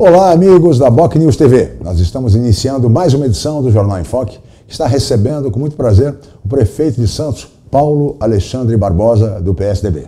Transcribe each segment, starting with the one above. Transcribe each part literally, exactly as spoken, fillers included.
Olá, amigos da BocNews T V. Nós estamos iniciando mais uma edição do Jornal Enfoque, que está recebendo com muito prazer o prefeito de Santos, Paulo Alexandre Barbosa, do P S D B.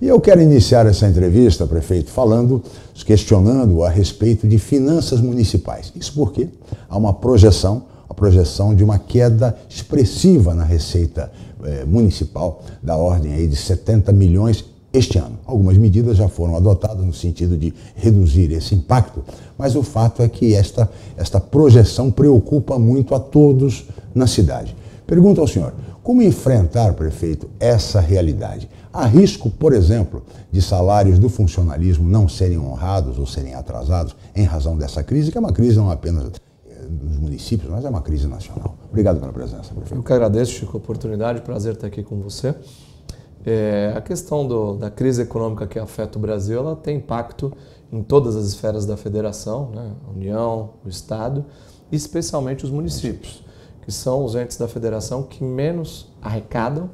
E eu quero iniciar essa entrevista, prefeito, falando, questionando a respeito de finanças municipais. Isso porque há uma projeção, a projeção de uma queda expressiva na receita eh, municipal, da ordem aí de setenta milhões este ano. Algumas medidas já foram adotadas no sentido de reduzir esse impacto, mas o fato é que esta, esta projeção preocupa muito a todos na cidade. Pergunto ao senhor, como enfrentar, prefeito, essa realidade? Há risco, por exemplo, de salários do funcionalismo não serem honrados ou serem atrasados em razão dessa crise, que é uma crise não apenas dos municípios, mas é uma crise nacional. Obrigado pela presença, prefeito. Eu que agradeço, Chico, a oportunidade, prazer estar aqui com você. É, a questão do, da crise econômica que afeta o Brasil, ela tem impacto em todas as esferas da federação, né? A União, o Estado, e especialmente os municípios, que são os entes da federação que menos arrecadam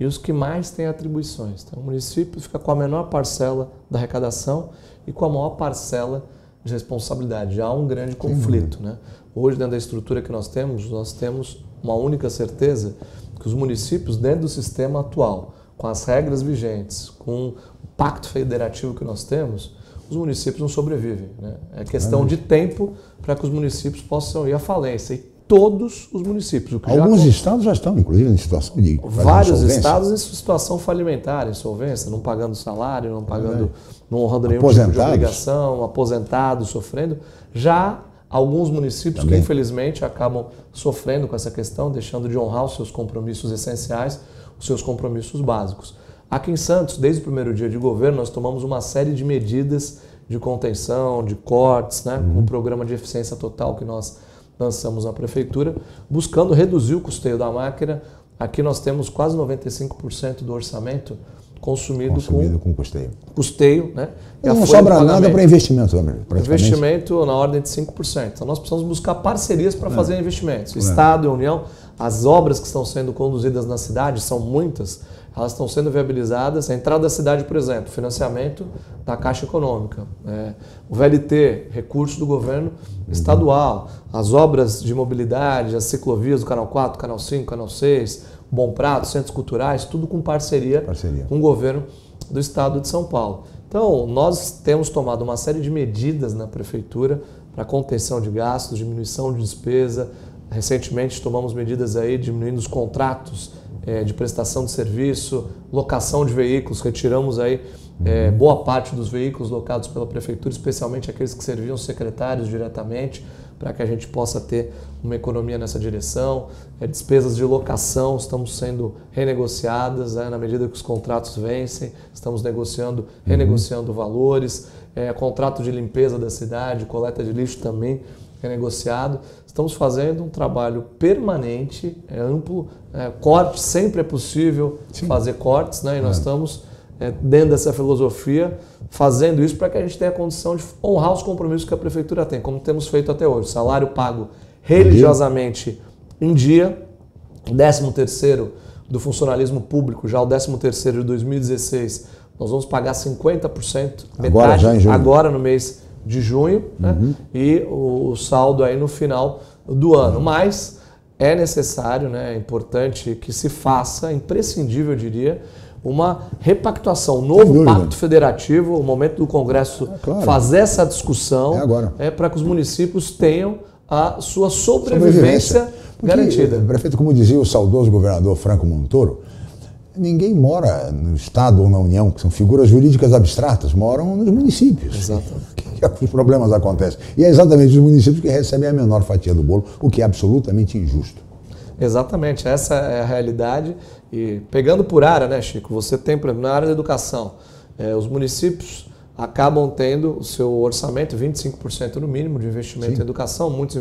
e os que mais têm atribuições. Então, o município fica com a menor parcela da arrecadação e com a maior parcela de responsabilidade. Já há um grande conflito, né? Hoje, dentro da estrutura que nós temos, nós temos uma única certeza, que os municípios, dentro do sistema atual, com as regras vigentes, com o pacto federativo que nós temos, os municípios não sobrevivem, né? É questão de tempo para que os municípios possam ir à falência. E todos os municípios. O que Alguns já... estados já estão, inclusive, em situação de vários estados em situação falimentar, insolvência, não pagando salário, não pagando, é. não honrando nenhum tipo de obrigação, aposentados, sofrendo. Já alguns municípios Também. que, infelizmente, acabam sofrendo com essa questão, deixando de honrar os seus compromissos essenciais, seus compromissos básicos. Aqui em Santos, desde o primeiro dia de governo, nós tomamos uma série de medidas de contenção, de cortes, né? Uhum. Um programa de eficiência total que nós lançamos na Prefeitura, buscando reduzir o custeio da máquina. Aqui nós temos quase noventa e cinco por cento do orçamento consumido, consumido com, com custeio. custeio né? E não sobra nada para investimento. Investimento na ordem de cinco por cento. Então nós precisamos buscar parcerias para fazer investimentos. O Estado e a União. As obras que estão sendo conduzidas na cidade, são muitas, elas estão sendo viabilizadas. A entrada da cidade, por exemplo, financiamento da Caixa Econômica, é, o V L T, recurso do governo estadual, as obras de mobilidade, as ciclovias do Canal quatro, Canal cinco, Canal seis, Bom Prato, centros culturais, tudo com parceria, parceria com o governo do estado de São Paulo. Então, nós temos tomado uma série de medidas na Prefeitura para contenção de gastos, diminuição de despesa. Recentemente tomamos medidas aí diminuindo os contratos é, de prestação de serviço, locação de veículos, retiramos aí é, boa parte dos veículos locados pela Prefeitura, especialmente aqueles que serviam secretários diretamente, para que a gente possa ter uma economia nessa direção. É, despesas de locação estão sendo renegociadas, né, na medida que os contratos vencem, estamos negociando, renegociando valores, é, contrato de limpeza da cidade, coleta de lixo também renegociado. Estamos fazendo um trabalho permanente, é amplo, é, corte, sempre é possível Sim. fazer cortes, né? E nós é. estamos, é, dentro dessa filosofia, fazendo isso para que a gente tenha a condição de honrar os compromissos que a Prefeitura tem, como temos feito até hoje. Salário pago religiosamente em dia, décimo terceiro do funcionalismo público, já o décimo terceiro de dois mil e dezesseis, nós vamos pagar cinquenta por cento, metade, agora, já agora no mês de junho, né? Uhum. E o saldo aí no final do ano. Uhum. Mas é necessário, né? É importante que se faça, imprescindível, eu diria, uma repactuação, um novo pacto federativo, o momento do Congresso é, claro. fazer essa discussão, é, é para que os municípios tenham a sua sobrevivência, sobrevivência. garantida. Porque, prefeito, como dizia o saudoso governador Franco Montoro, ninguém mora no Estado ou na União, que são figuras jurídicas abstratas, moram nos municípios. Exatamente. Os problemas acontecem. E é exatamente os municípios que recebem a menor fatia do bolo, o que é absolutamente injusto. Exatamente, essa é a realidade. E pegando por área, né, Chico? Você tem, por exemplo, na área da educação, eh, os municípios acabam tendo o seu orçamento, vinte e cinco por cento no mínimo de investimento Sim. em educação. Muitos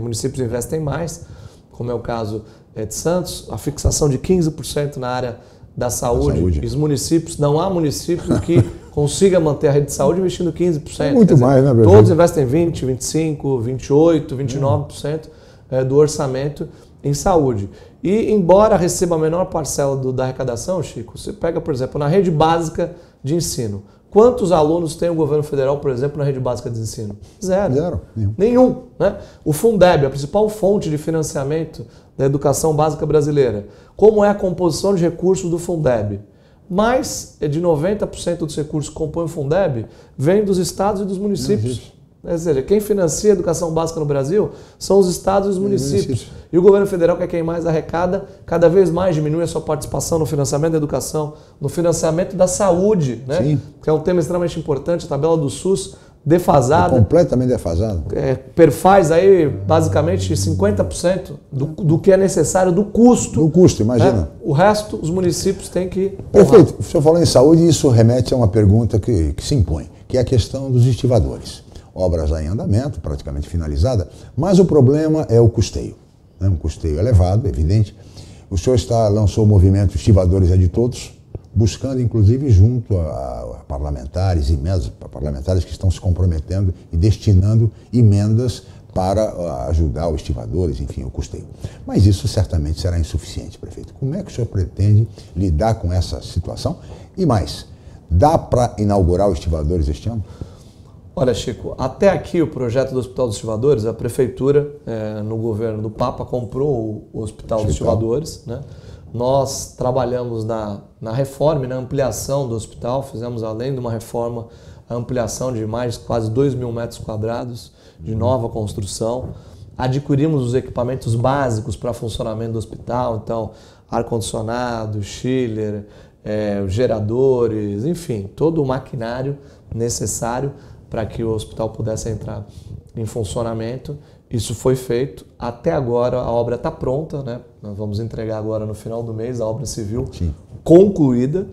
municípios investem mais, como é o caso eh, de Santos, a fixação de quinze por cento na área da saúde. saúde. E os municípios, não há município que consiga manter a rede de saúde investindo quinze por cento. Muito mais, dizer, né, Brasil? Todos investem vinte por cento, vinte e cinco por cento, vinte e oito por cento, vinte e nove por cento hum. do orçamento em saúde. E, embora receba a menor parcela do, da arrecadação, Chico, você pega, por exemplo, na rede básica de ensino, Quantos alunos tem o governo federal, por exemplo, na rede básica de ensino? Zero. Zero. Nenhum. Nenhum, né? O Fundeb, a principal fonte de financiamento da educação básica brasileira. Como é a composição de recursos do Fundeb? Mais de noventa por cento dos recursos que compõem o Fundeb vêm dos estados e dos municípios. Ou seja, quem financia a educação básica no Brasil são os estados e os municípios. E o governo federal, que é quem mais arrecada, cada vez mais diminui a sua participação no financiamento da educação, no financiamento da saúde, né? Sim. Que é um tema extremamente importante, a tabela do SUS defasada. É completamente defasada. É, perfaz aí basicamente cinquenta por cento do, do que é necessário do custo. Do custo, imagina. Né? O resto os municípios têm que... Perfeito. Honrar. O senhor falou em saúde, isso remete a uma pergunta que, que se impõe, que é a questão dos estivadores. Obras em andamento, praticamente finalizada, mas o problema é o custeio, né? Um custeio elevado, evidente. O senhor está, lançou o movimento Estivadores é de Todos, buscando, inclusive, junto a, a parlamentares, emendas, parlamentares que estão se comprometendo e destinando emendas para ajudar os estivadores, enfim, o custeio. Mas isso certamente será insuficiente, prefeito. Como é que o senhor pretende lidar com essa situação? E mais, dá para inaugurar os estivadores este ano? Olha, Chico, até aqui o projeto do Hospital dos Estivadores, a Prefeitura, é, no governo do Papa, comprou o Hospital Chico. dos Estivadores. Né? Nós trabalhamos na, na reforma e na ampliação do hospital, fizemos, além de uma reforma, a ampliação de mais quase dois mil metros quadrados de nova construção. Adquirimos os equipamentos básicos para funcionamento do hospital, então, ar-condicionado, chiller, é, geradores, enfim, todo o maquinário necessário para que o hospital pudesse entrar em funcionamento. Isso foi feito. Até agora a obra está pronta, né? Nós vamos entregar agora no final do mês a obra civil Sim. concluída.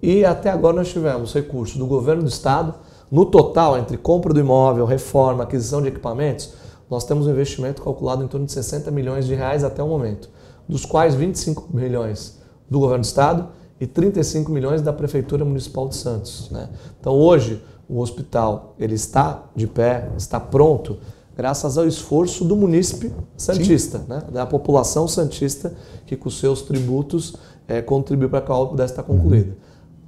E até agora nós tivemos recursos do governo do estado. No total, entre compra do imóvel, reforma, aquisição de equipamentos, nós temos um investimento calculado em torno de sessenta milhões de reais até o momento, dos quais vinte e cinco milhões do governo do estado e trinta e cinco milhões da Prefeitura Municipal de Santos, né? Então hoje o hospital ele está de pé, está pronto, graças ao esforço do munícipe santista, né? Da população santista, que com seus tributos é, contribuiu para que a obra pudesse estar concluída. Uhum.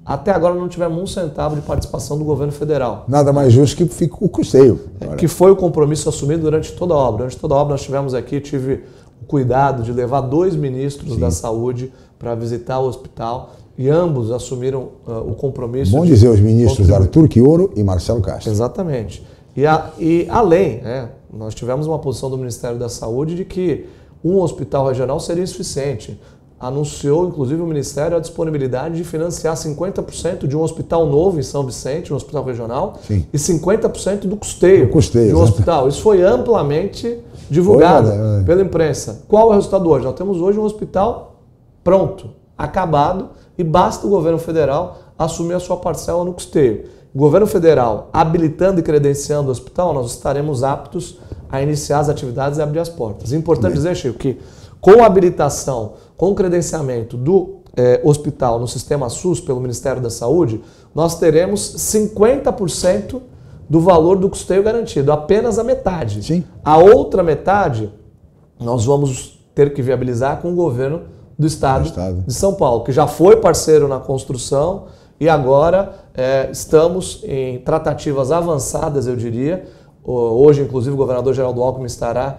Até agora não tivemos um centavo de participação do governo federal. Nada mais justo que fica o custeio. É, que foi o compromisso assumido durante toda a obra. Durante toda a obra nós tivemos aqui, tive o cuidado de levar dois ministros Sim. da saúde para visitar o hospital. E ambos assumiram uh, o compromisso. Bom dizer, os ministros Arthur Quioro e Marcelo Castro. Exatamente. E, a, e além, né, nós tivemos uma posição do Ministério da Saúde de que um hospital regional seria insuficiente. Anunciou, inclusive, o Ministério a disponibilidade de financiar cinquenta por cento de um hospital novo em São Vicente, um hospital regional, Sim. e cinquenta por cento do custeio, custeio de um exatamente. hospital. Isso foi amplamente divulgado foi, né? pela imprensa. Qual é o resultado hoje? Nós temos hoje um hospital pronto, acabado, e basta o governo federal assumir a sua parcela no custeio. O governo federal habilitando e credenciando o hospital, nós estaremos aptos a iniciar as atividades e abrir as portas. É importante Bem. dizer, Chico, que com a habilitação, com o credenciamento do eh, hospital no sistema SUS pelo Ministério da Saúde, nós teremos cinquenta por cento do valor do custeio garantido, apenas a metade. Sim. A outra metade nós vamos ter que viabilizar com o governo do estado, do estado de São Paulo, que já foi parceiro na construção e agora é, estamos em tratativas avançadas, eu diria. Hoje, inclusive, o governador Geraldo Alckmin estará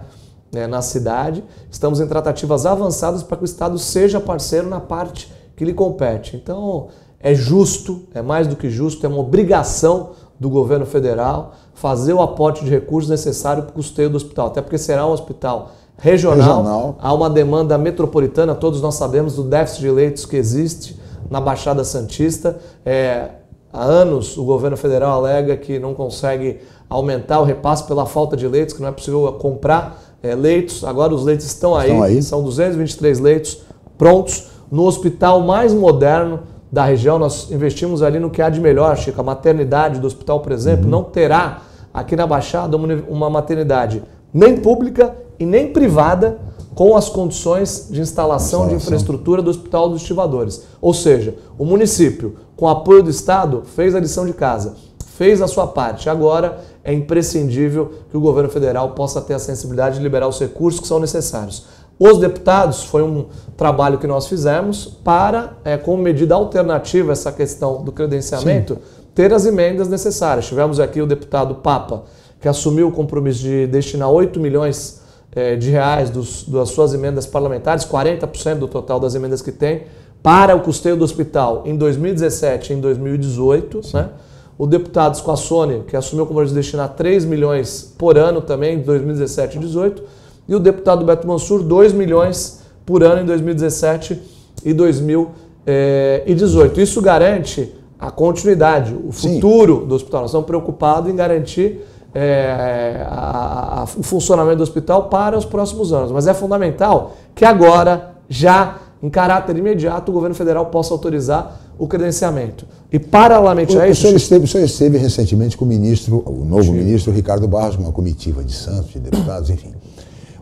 é, na cidade. Estamos em tratativas avançadas para que o estado seja parceiro na parte que lhe compete. Então, é justo, é mais do que justo, é uma obrigação do governo federal fazer o aporte de recursos necessário para o custeio do hospital, até porque será um hospital Regional, regional, há uma demanda metropolitana, todos nós sabemos do déficit de leitos que existe na Baixada Santista. É, há anos o governo federal alega que não consegue aumentar o repasse pela falta de leitos, que não é possível comprar é, leitos. Agora os leitos estão, estão aí. aí, são duzentos e vinte e três leitos prontos. No hospital mais moderno da região, nós investimos ali no que há de melhor, Chico. A maternidade do hospital, por exemplo, uhum. não terá aqui na Baixada uma maternidade nem pública e nem privada com as condições de instalação, instalação de infraestrutura do Hospital dos Estivadores. Ou seja, o município, com apoio do estado, fez a lição de casa, fez a sua parte. Agora é imprescindível que o governo federal possa ter a sensibilidade de liberar os recursos que são necessários. Os deputados, foi um trabalho que nós fizemos para, é, como medida alternativa a essa questão do credenciamento, Sim. ter as emendas necessárias. Tivemos aqui o deputado Papa, que assumiu o compromisso de destinar oito milhões eh, de reais dos, das suas emendas parlamentares, quarenta por cento do total das emendas que tem, para o custeio do hospital em dois mil e dezessete e em dois mil e dezoito. Né? O deputado Esquassoni, que assumiu o compromisso de destinar três milhões por ano também, em dois mil e dezessete e dois mil e dezoito. E o deputado Beto Mansur, dois milhões por ano em dois mil e dezessete e dois mil e dezoito. Isso garante a continuidade, o futuro, sim, do hospital. Nós estamos preocupados em garantir é, a, a, o funcionamento do hospital para os próximos anos. Mas é fundamental que agora, já em caráter imediato, o governo federal possa autorizar o credenciamento. E, paralelamente o, a isso... O senhor esteve, o senhor esteve recentemente com o ministro, o novo ministro Ricardo Barros, uma comitiva de Santos, de deputados, enfim...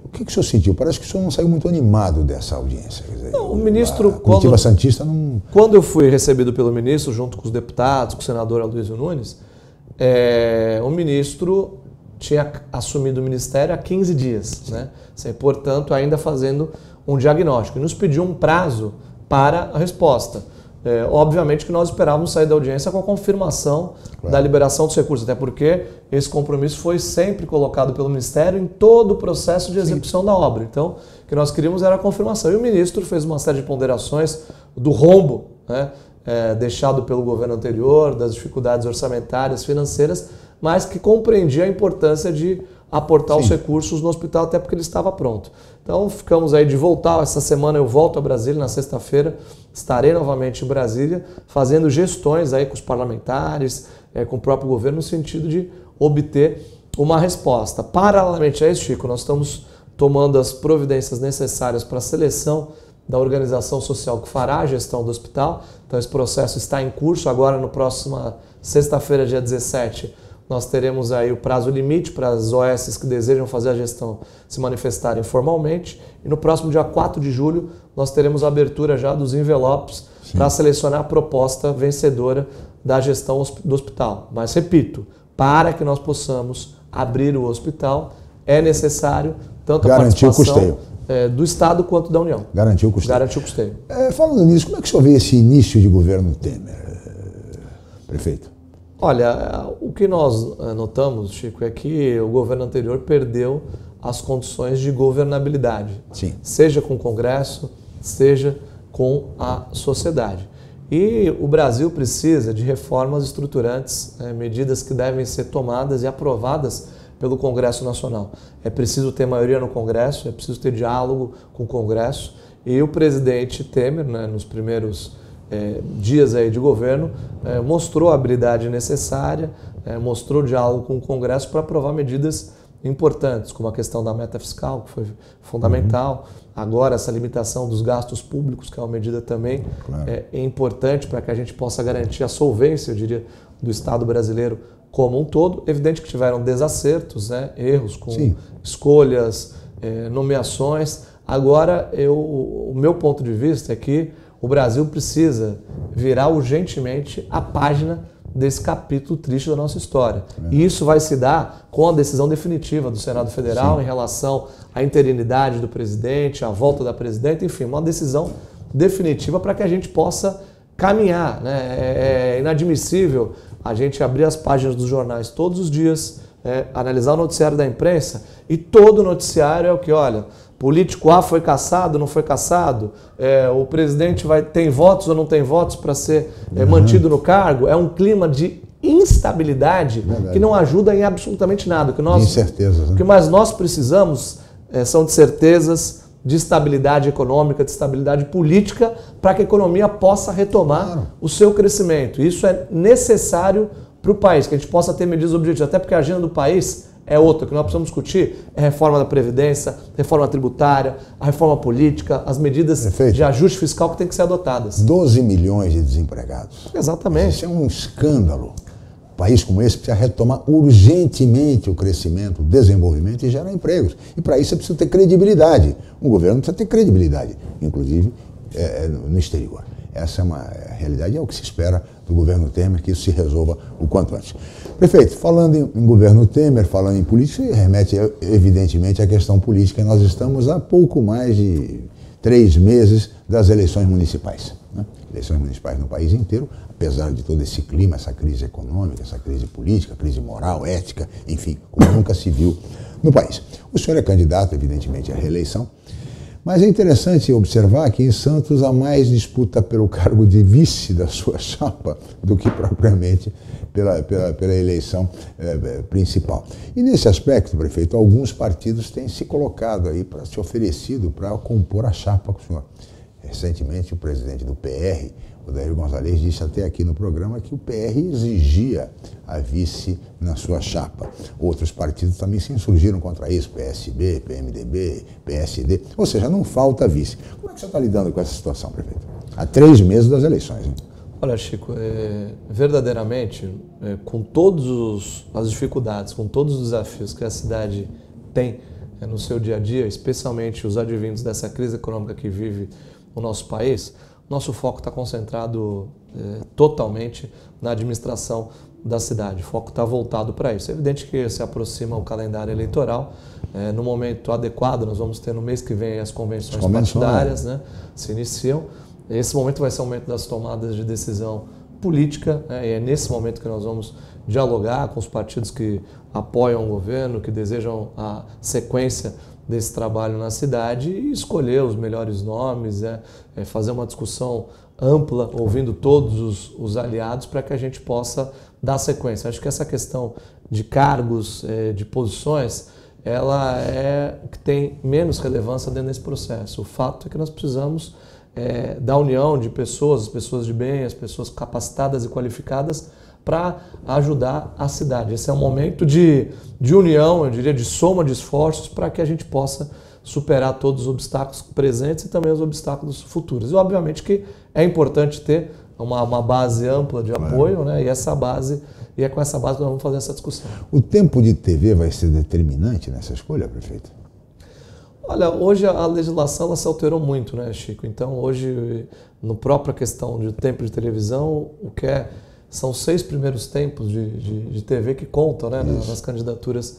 O que, que o senhor sentiu? Parece que o senhor não saiu muito animado dessa audiência. Quer dizer, não, o ministro... A comitiva quando, santista não... Quando eu fui recebido pelo ministro, junto com os deputados, com o senador Aluísio Nunes, é, o ministro tinha assumido o ministério há quinze dias, né? Assim, portanto, ainda fazendo um diagnóstico. E nos pediu um prazo para a resposta. É, obviamente que nós esperávamos sair da audiência com a confirmação, claro, da liberação dos recursos, até porque esse compromisso foi sempre colocado pelo Ministério em todo o processo de execução, sim, da obra. Então, o que nós queríamos era a confirmação. E o ministro fez uma série de ponderações do rombo, né, é, deixado pelo governo anterior, das dificuldades orçamentárias, financeiras, mas que compreendia a importância de aportar, sim, os recursos no hospital, até porque ele estava pronto. Então, ficamos aí de voltar. Essa semana eu volto a Brasília, na sexta-feira estarei novamente em Brasília, fazendo gestões aí com os parlamentares, é, com o próprio governo, no sentido de obter uma resposta. Paralelamente a isso, Chico, nós estamos tomando as providências necessárias para a seleção da organização social que fará a gestão do hospital. Então, esse processo está em curso. Agora, na próxima sexta-feira, dia dezessete, nós teremos aí o prazo limite para as O Esses que desejam fazer a gestão se manifestarem formalmente. E no próximo dia quatro de julho nós teremos a abertura já dos envelopes para selecionar a proposta vencedora da gestão do hospital. Mas, repito, para que nós possamos abrir o hospital é necessário tanto garantir a participação é, do Estado quanto da União. Garantir o custeio. Garantir o custeio. É, falando nisso, como é que o senhor vê esse início de governo Temer, prefeito? Olha, o que nós notamos, Chico, é que o governo anterior perdeu as condições de governabilidade, sim, seja com o Congresso, seja com a sociedade. E o Brasil precisa de reformas estruturantes, né, medidas que devem ser tomadas e aprovadas pelo Congresso Nacional. É preciso ter maioria no Congresso, é preciso ter diálogo com o Congresso. E o presidente Temer, né, nos primeiros É, dias aí de governo, é, mostrou a habilidade necessária, é, mostrou diálogo com o Congresso para aprovar medidas importantes, como a questão da meta fiscal, que foi fundamental, uhum, agora essa limitação dos gastos públicos, que é uma medida também, claro, é, é importante para que a gente possa garantir a solvência, eu diria, do Estado brasileiro como um todo. Evidente que tiveram desacertos, né, erros com, sim, escolhas, é, nomeações. Agora, eu, o meu ponto de vista é que o Brasil precisa virar urgentemente a página desse capítulo triste da nossa história. É. E isso vai se dar com a decisão definitiva do Senado Federal, sim, em relação à interinidade do presidente, à volta da presidenta, enfim, uma decisão definitiva para que a gente possa caminhar, né? É inadmissível a gente abrir as páginas dos jornais todos os dias, é, analisar o noticiário da imprensa, e todo noticiário é o que, olha... Político A foi cassado, não foi cassado? É, o presidente vai, tem votos ou não tem votos para ser é, mantido no cargo? É um clima de instabilidade, verdade, que não ajuda em absolutamente nada. O que nós, incertezas, né? O que mais nós precisamos é, são de certezas, de estabilidade econômica, de estabilidade política, para que a economia possa retomar, claro, o seu crescimento. Isso é necessário para o país, que a gente possa ter medidas objetivas, até porque a agenda do país... É outra que nós precisamos discutir, é a reforma da Previdência, reforma tributária, a reforma política, as medidas, prefeito, de ajuste fiscal que têm que ser adotadas. doze milhões de desempregados. Exatamente. Isso é um escândalo. Um país como esse precisa retomar urgentemente o crescimento, o desenvolvimento e gerar empregos. E para isso é preciso ter credibilidade. Um governo precisa ter credibilidade, inclusive é, no exterior. Essa é uma realidade, é o que se espera do governo Temer, que isso se resolva o quanto antes. Prefeito, falando em, em governo Temer, falando em política, remete evidentemente à questão política. Nós estamos há pouco mais de três meses das eleições municipais, né? eleições municipais no país inteiro, apesar de todo esse clima, essa crise econômica, essa crise política, crise moral, ética, enfim, como nunca se viu no país. O senhor é candidato, evidentemente, à reeleição, mas é interessante observar que em Santos há mais disputa pelo cargo de vice da sua chapa do que propriamente pela, pela, pela eleição eh, principal. E nesse aspecto, prefeito, alguns partidos têm se colocado aí, para se oferecido para compor a chapa com o senhor. Recentemente, o presidente do P R, Odair Gonzalez, disse até aqui no programa que o P R exigia a vice na sua chapa. Outros partidos também se insurgiram contra isso, P S B, P M D B, P S D, ou seja, não falta vice. Como é que você está lidando com essa situação, prefeito? Há três meses das eleições, hein? Olha, Chico, é, verdadeiramente, é, com todas as dificuldades, com todos os desafios que a cidade tem é, no seu dia a dia, especialmente os advindos dessa crise econômica que vive o nosso país, nosso foco está concentrado eh, totalmente na administração da cidade. O foco está voltado para isso. É evidente que se aproxima o calendário eleitoral. Eh, no momento adequado, nós vamos ter no mês que vem as convenções, as convenções partidárias, né? Se iniciam. Esse momento vai ser o momento das tomadas de decisão política, né? E é nesse momento que nós vamos dialogar com os partidos que apoiam o governo, que desejam a sequência desse trabalho na cidade e escolher os melhores nomes, né? É fazer uma discussão ampla, ouvindo todos os, os aliados para que a gente possa dar sequência. Acho que essa questão de cargos, eh, de posições, ela é que tem menos relevância dentro desse processo. O fato é que nós precisamos eh, da união de pessoas, as pessoas de bem, as pessoas capacitadas e qualificadas para ajudar a cidade. Esse é um momento de, de união, eu diria, de soma de esforços para que a gente possa superar todos os obstáculos presentes e também os obstáculos futuros. E, obviamente, que é importante ter uma, uma base ampla de apoio, né? E essa base, e é com essa base que nós vamos fazer essa discussão. O tempo de T V vai ser determinante nessa escolha, prefeito? Olha, hoje a legislação ela se alterou muito, né, Chico? Então, hoje, na própria questão de tempo de televisão, o que é são seis primeiros tempos de, de, de T V que contam, né, nas, nas candidaturas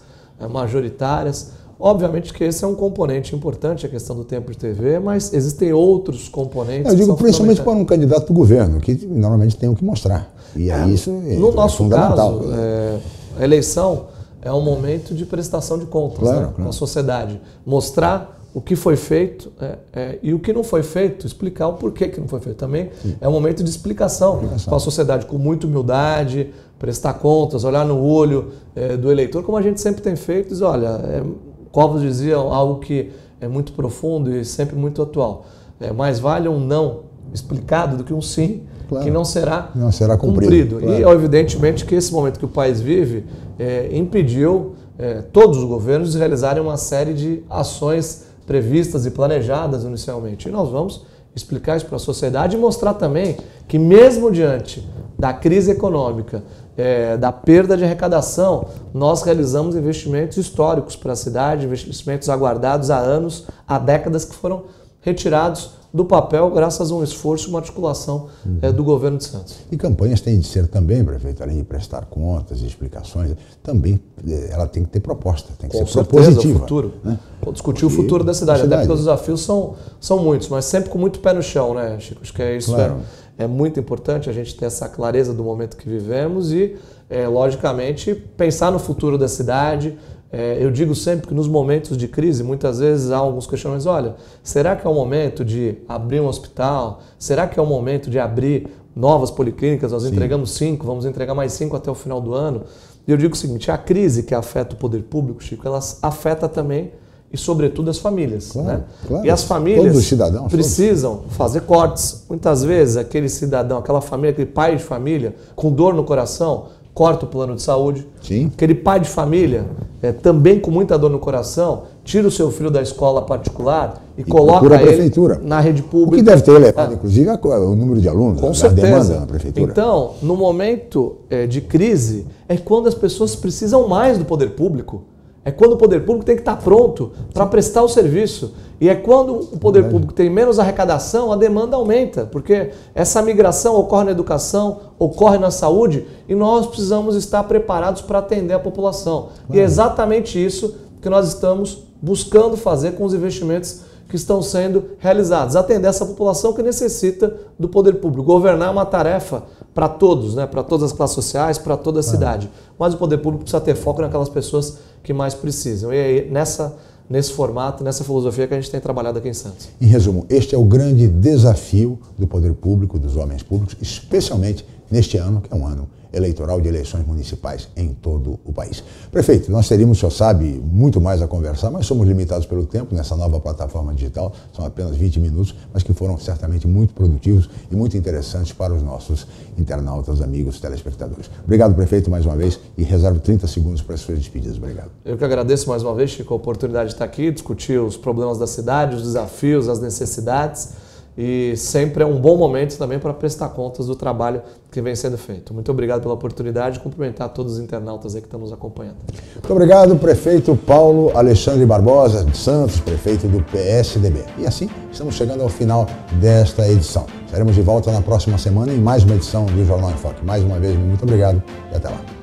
majoritárias. Obviamente que esse é um componente importante, a questão do tempo de T V, mas existem outros componentes. Eu digo principalmente para um candidato do governo, que normalmente tem o que mostrar. E aí é, isso é, no nosso é fundamental. Caso, é, a eleição é um momento de prestação de contas, claro, né, claro. Na sociedade. Mostrar o que foi feito é, é, e o que não foi feito, explicar o porquê que não foi feito também. Sim. É um momento de explicação para a sociedade, com muita humildade, prestar contas, olhar no olho é, do eleitor, como a gente sempre tem feito. Diz, olha, é, Covas dizia algo que é muito profundo e sempre muito atual. É, mais vale um não explicado do que um sim, claro, que não será, não será cumprido. cumprido. Claro. E evidentemente que esse momento que o país vive é, impediu é, todos os governos de realizarem uma série de ações previstas e planejadas inicialmente. E nós vamos explicar isso para a sociedade e mostrar também que mesmo diante da crise econômica, é, da perda de arrecadação, nós realizamos investimentos históricos para a cidade, investimentos aguardados há anos, há décadas, que foram retirados do papel graças a um esforço, uma articulação uhum. é, do governo de Santos. E campanhas têm de ser também, prefeito, além de prestar contas e explicações, também ela tem que ter proposta, tem que Com ser certeza, propositiva. O futuro, né? Discutir o futuro da cidade, cidade, até porque os desafios são, são muitos, mas sempre com muito pé no chão, né, Chico? Acho que é isso, claro. é, é muito importante a gente ter essa clareza do momento que vivemos e, é, logicamente, pensar no futuro da cidade. É, eu digo sempre que nos momentos de crise, muitas vezes há alguns questionamentos, olha, será que é o momento de abrir um hospital? Será que é o momento de abrir novas policlínicas? Nós Sim. entregamos cinco, vamos entregar mais cinco até o final do ano. E eu digo o seguinte, a crise que afeta o poder público, Chico, ela afeta também e sobretudo as famílias. Claro, né? Claro. E as famílias todos os cidadãos, precisam todos. fazer cortes. Muitas vezes aquele cidadão, aquela família, aquele pai de família com dor no coração, corta o plano de saúde. Sim. Aquele pai de família, é, também com muita dor no coração, tira o seu filho da escola particular e, e coloca ele a prefeitura. na rede pública. O que deve ter elevado, é. inclusive, o número de alunos, com a certeza. demanda na prefeitura. Então, no momento é, de crise, é quando as pessoas precisam mais do poder público. É quando o poder público tem que estar pronto para prestar o serviço. E é quando o poder Verdade. público tem menos arrecadação, a demanda aumenta. Porque essa migração ocorre na educação, ocorre na saúde, e nós precisamos estar preparados para atender a população. Claro. E é exatamente isso que nós estamos buscando fazer com os investimentos que estão sendo realizados, atender essa população que necessita do poder público. Governar é uma tarefa para todos, né? Para todas as classes sociais, para toda a cidade. Mas o poder público precisa ter foco naquelas pessoas que mais precisam. E aí, nessa, nesse formato, nessa filosofia que a gente tem trabalhado aqui em Santos. Em resumo, este é o grande desafio do poder público, dos homens públicos, especialmente neste ano, que é um ano eleitoral de eleições municipais em todo o país. Prefeito, nós teríamos, o senhor sabe, muito mais a conversar, mas somos limitados pelo tempo nessa nova plataforma digital, são apenas vinte minutos, mas que foram certamente muito produtivos e muito interessantes para os nossos internautas, amigos, telespectadores. Obrigado, prefeito, mais uma vez, e reservo trinta segundos para as suas despedidas. Obrigado. Eu que agradeço mais uma vez, Chico, a oportunidade de estar aqui, discutir os problemas da cidade, os desafios, as necessidades. E sempre é um bom momento também para prestar contas do trabalho que vem sendo feito. Muito obrigado pela oportunidade e cumprimentar todos os internautas aí que estão nos acompanhando. Muito obrigado, prefeito Paulo Alexandre Barbosa de Santos, prefeito do P S D B. E assim estamos chegando ao final desta edição. Estaremos de volta na próxima semana em mais uma edição do Jornal Enfoque. Mais uma vez, muito obrigado e até lá.